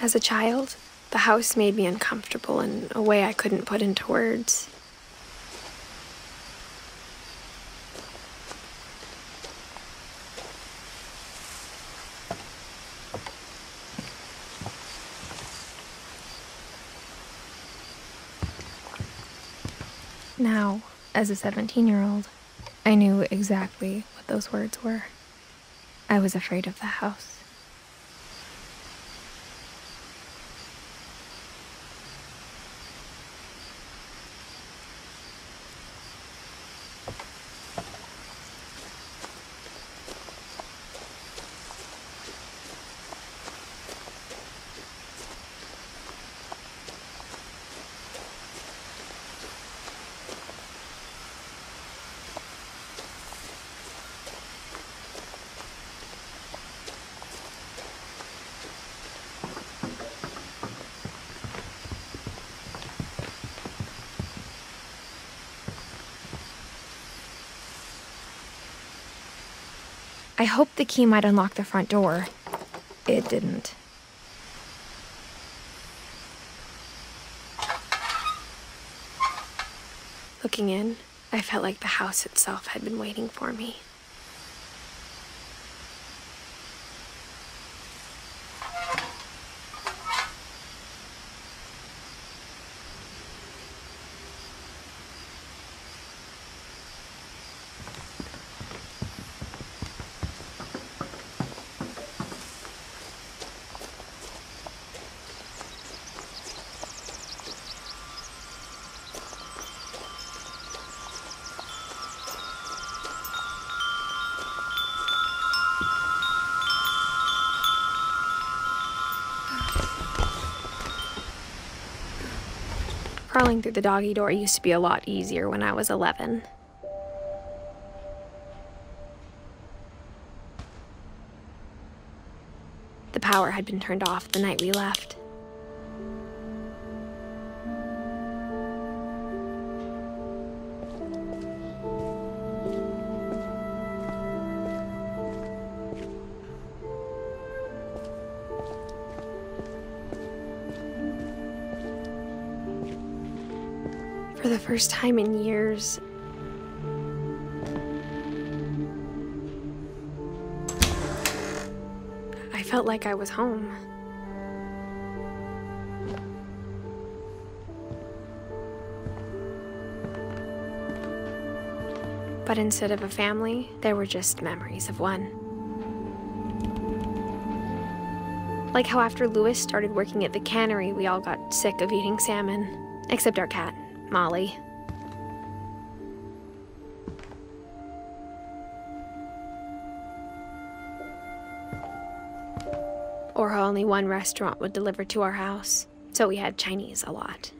As a child, the house made me uncomfortable in a way I couldn't put into words. Now, as a 17-year-old, I knew exactly what those words were. I was afraid of the house. I hoped the key might unlock the front door. It didn't. Looking in, I felt like the house itself had been waiting for me. Crawling through the doggy door used to be a lot easier when I was 11. The power had been turned off the night we left. For the first time in years, I felt like I was home. But instead of a family, there were just memories of one. Like how after Lewis started working at the cannery, we all got sick of eating salmon, except our cat, Molly. Or how only one restaurant would deliver to our house, so we had Chinese a lot.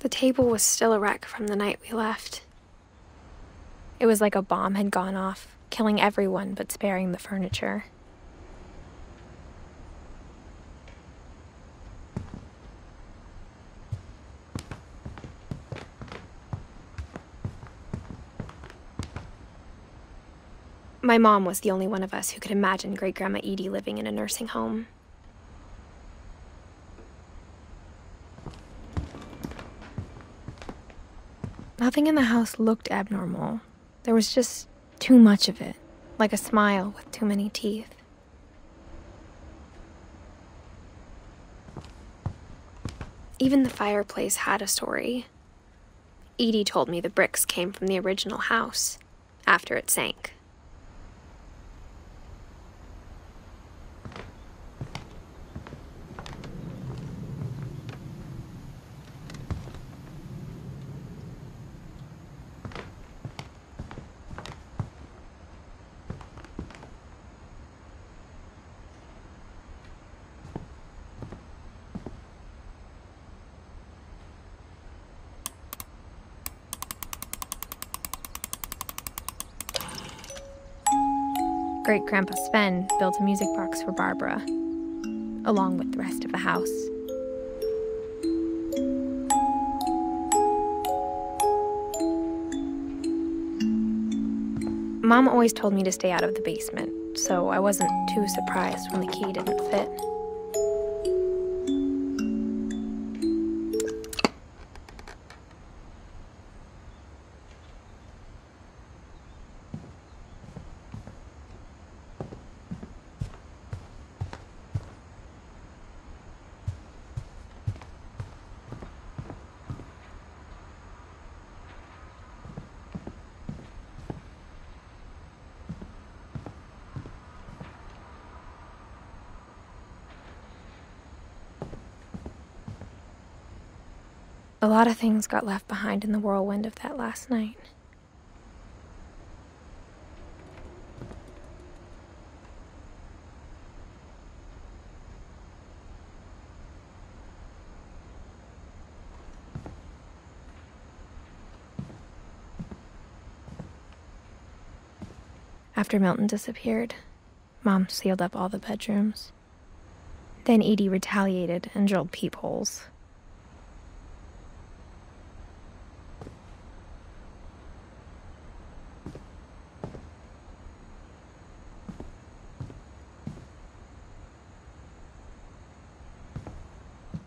The table was still a wreck from the night we left. It was like a bomb had gone off, killing everyone but sparing the furniture. My mom was the only one of us who could imagine Great-Grandma Edie living in a nursing home. Nothing in the house looked abnormal. There was just too much of it, like a smile with too many teeth. Even the fireplace had a story. Edie told me the bricks came from the original house, after it sank. great-grandpa Sven built a music box for Barbara, along with the rest of the house. Mom always told me to stay out of the basement, so I wasn't too surprised when the key didn't fit. A lot of things got left behind in the whirlwind of that last night. After Milton disappeared, Mom sealed up all the bedrooms. Then Edie retaliated and drilled peepholes.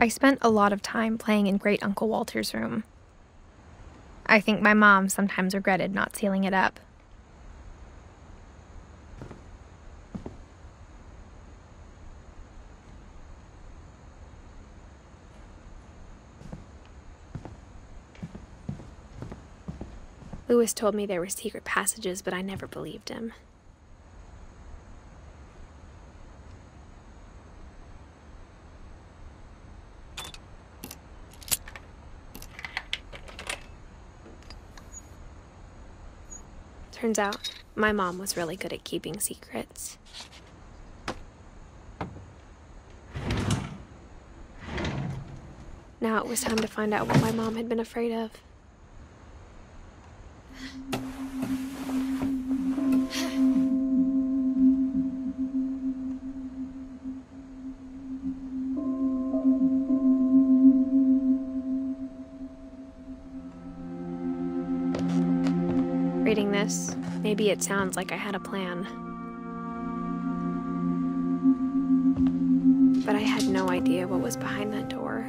I spent a lot of time playing in Great Uncle Walter's room. I think my mom sometimes regretted not sealing it up. Lewis told me there were secret passages, but I never believed him. Turns out, my mom was really good at keeping secrets. Now it was time to find out what my mom had been afraid of. Reading this, maybe it sounds like I had a plan. But I had no idea what was behind that door.